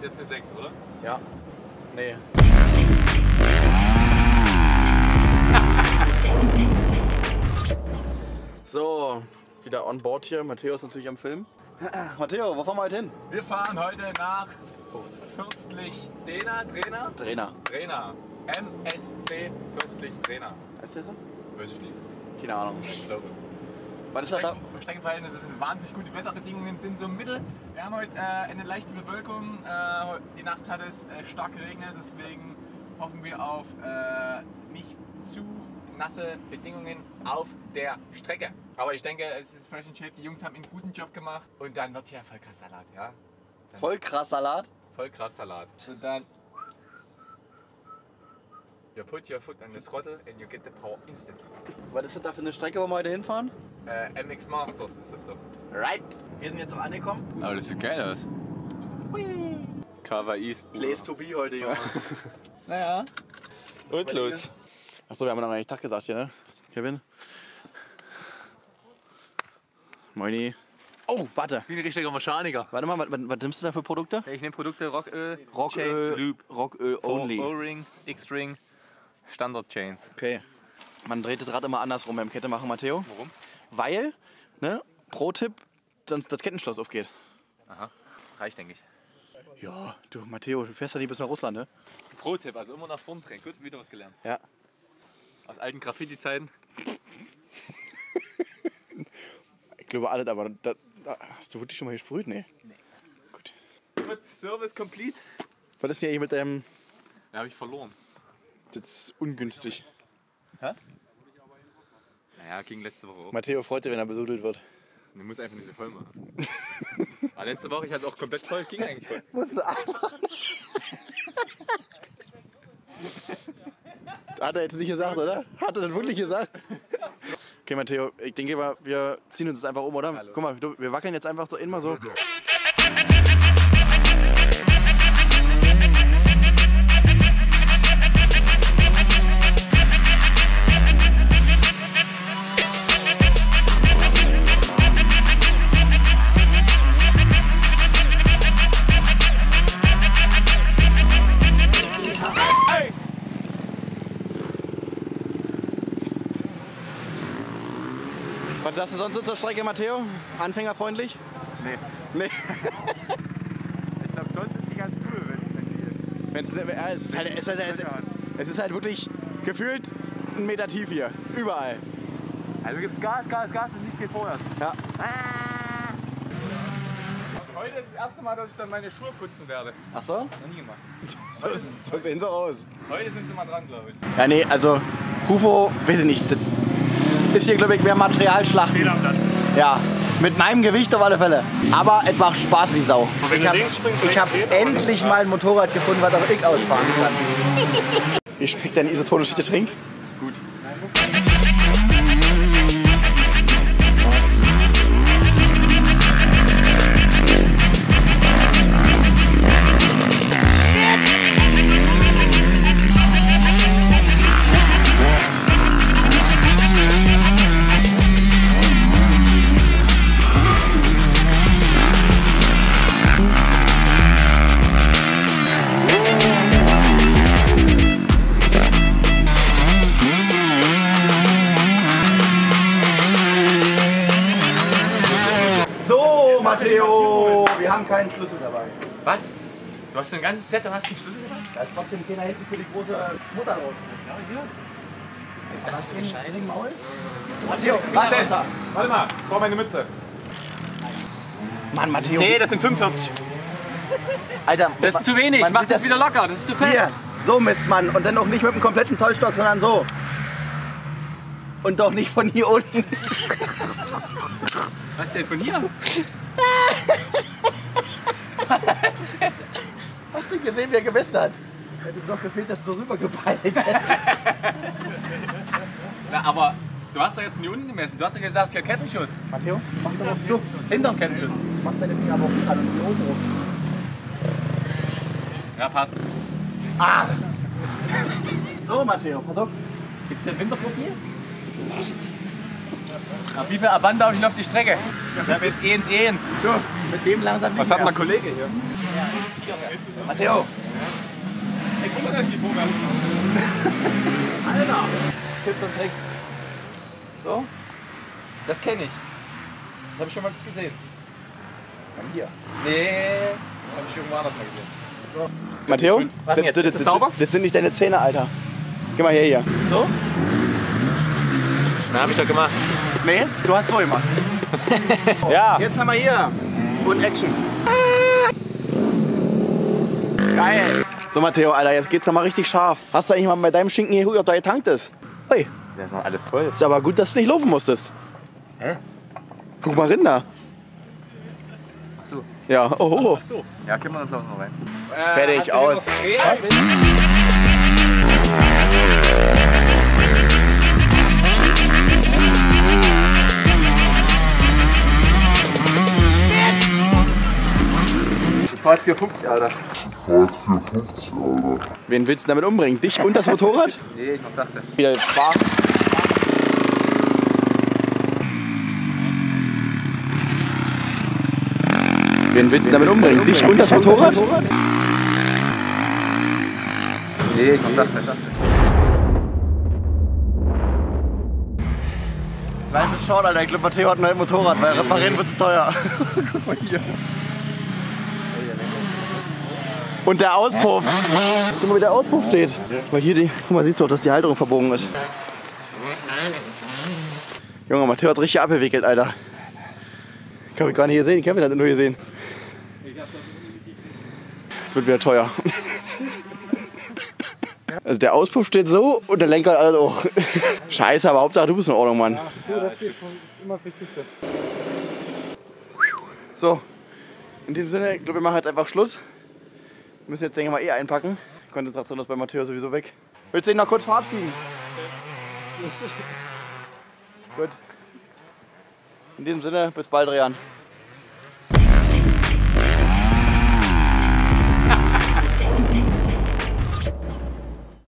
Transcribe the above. Das ist jetzt eine 6, oder? Ja. Nee. So, wieder on board hier. Matteo ist natürlich am Film. Matteo, wo fahren wir heute hin? Wir fahren heute nach Fürstlich Drehna? Drehna. MSC Fürstlich Drehna. Heißt der so? Weiß ich nicht. Keine Ahnung. Weil das Streckenverhältnisse sind wahnsinnig gut, die Wetterbedingungen sind so mittel. Wir haben heute eine leichte Bewölkung, die Nacht hat es stark geregnet, deswegen hoffen wir auf nicht zu nasse Bedingungen auf der Strecke. Aber ich denke, es ist fresh in shape, die Jungs haben einen guten Job gemacht und dann wird hier voll krass Salat, ja? Dann voll krass Salat? Voll krass Salat. Und dann... You put your foot on the throttle and you get the power instantly. Was ist das da für eine Strecke, wo wir heute hinfahren? MX Masters ist das doch. Right! Wir sind jetzt auch angekommen. Aber das sieht geil aus. Kawaii ist. Place to be heute, Junge. Naja. Und los. Achso, wir haben noch eigentlich Tag gesagt hier, ne? Kevin? Moini. Oh, warte. Ich bin ein richtiger Mechaniker. Warte mal, was nimmst du da für Produkte? Ich nehme Produkte Rocköl, Rocköl only. O-Ring, X-String, Standard-Chains. Okay. Man dreht das Rad immer andersrum beim Kette machen, Matteo. Warum? Weil, ne, Pro-Tipp, sonst das Kettenschloss aufgeht. Aha, reicht, denke ich. Ja, du, Matteo, du fährst ja nicht bis nach Russland, ne? Pro-Tipp, also immer nach vorn drehen. Gut, wieder was gelernt. Ja. Aus alten Graffiti-Zeiten. Ich glaube, alles, aber... Das hast du wirklich schon mal gesprüht? Nee. Nee. Gut. Gut, Service complete. Was ist denn hier mit deinem... Da habe ich verloren. Das ist ungünstig. Hä? Naja, ging letzte Woche auch. Matteo freut sich, wenn er besudelt wird. Du musst einfach nicht so voll machen. Aber letzte Woche, ich hatte auch komplett voll, ging eigentlich voll. Musst du einfach... Hat er jetzt nicht gesagt, oder? Hat er das wirklich gesagt? Okay, Matteo, ich denke mal, wir ziehen uns jetzt einfach um, oder? Hallo. Guck mal, wir wackeln jetzt einfach so immer so. Was sagst du sonst zur Strecke, Matteo? Anfängerfreundlich? Nee. Nee. Ich glaube, sonst ist die ganz cool, es ist halt wirklich gefühlt 1 Meter tief hier. Überall. Also du gibst Gas, Gas, Gas und nichts geht vorwärts. Ja. Ah. Heute ist das erste Mal, dass ich dann meine Schuhe putzen werde. Ach so? Noch nie gemacht. So sehen sie aus. Heute sind sie mal dran, glaube ich. Ja, nee, also Hufo, weiß ich nicht. Ist hier, glaube ich, mehr Materialschlacht. Ja, mit meinem Gewicht auf alle Fälle. Aber es macht Spaß wie Sau. Ich habe endlich mal ein Motorrad gefunden, was auch ich ausfahren kann. Wie schmeckt dein isotonisches Getränk? Gut. Matteo, wir haben keinen Schlüssel dabei. Was? Du hast so ein ganzes Set und hast einen Schlüssel dabei? Da ist trotzdem keiner hinten für die große Mutter raus. Ja, hier. Was ist denn das für eine Scheiße? Maul? Matteo, warte mal, ich brauche meine Mütze. Mann, Matteo. Nee, das sind 45. Alter, das ist zu wenig. Mach das wieder locker, das ist zu fett. Hier, so misst man. Und dann auch nicht mit einem kompletten Zollstock, sondern so. Und doch nicht von hier unten. Was denn von hier? Hast du gesehen, wie er gemessen hat? Hätte ihm doch gefehlt, dass du rübergepeilt hättest. Na, aber du hast doch jetzt von hier unten gemessen. Du hast doch gesagt, hier Kettenschutz. Matteo, mach doch auf Druck. Hinterm Kettenschutz. Du machst deine Finger aber auch an und die Hose hoch. Ja, passt. Ah! So, Matteo, pass auf. Gibt's hier ein Winterprofil? Auf wie viel Abwand darf ich noch auf die Strecke? Ich hab jetzt 1-1. Mit dem langsam. Was hat mein Kollege hier? Ja. Matteo! Ey, guck mal, dass ich die Vorgaben mache. Alter! Tipps und Tricks. So? Das kenne ich. Das habe ich schon mal gesehen. Bei mir? Nee, habe ich irgendwo anders mal gesehen. So. Matteo? Was denn jetzt? Ist das sauber? Das sind nicht deine Zähne, Alter. Geh mal hier. So? Na, hab ich doch gemacht. Nee, du hast so gemacht. Ja. Jetzt haben wir hier. Und Action. Geil. So, Matteo, Alter, jetzt geht's nochmal richtig scharf. Hast du eigentlich mal bei deinem Schinken hier geguckt, ob da getankt ist? Ui. Da ist noch alles voll. Ist aber gut, dass du nicht laufen musstest. Hä? Guck mal, Rinder. Ach so. Ja, oh. Ach so. Ja, können wir uns noch rein. Fertig, aus. Ich fahr jetzt 450, Alter. Wen willst du damit umbringen? Dich und das Motorrad? Nee, ich sagte. Wieder Spaß. Wen willst du damit umbringen? Dich und das Motorrad? Nee, ich sagte. Nein, das ist schade, Alter. Ich glaube, Matteo hat ein neues Motorrad, weil reparieren wird zu teuer. Guck mal hier. Und der Auspuff. Guck mal, wie der Auspuff steht. Weil hier die, guck mal, siehst du auch, dass die Halterung verbogen ist. Junge, Matteo hat richtig abgewickelt, Alter. Kann ich gar nicht hier sehen, Kevin hat ihn nur gesehen. Wird wieder teuer. Also der Auspuff steht so und der Lenker alles auch. Scheiße, aber Hauptsache du bist in Ordnung, Mann. Ja, das ist immer das Wichtigste. So, in diesem Sinne, ich glaube, wir machen jetzt einfach Schluss. Wir müssen jetzt, denke ich mal, einpacken. Konzentration ist bei Matteo sowieso weg. Willst du ihn noch kurz verabschieden? Gut. In diesem Sinne, bis bald, Adrian.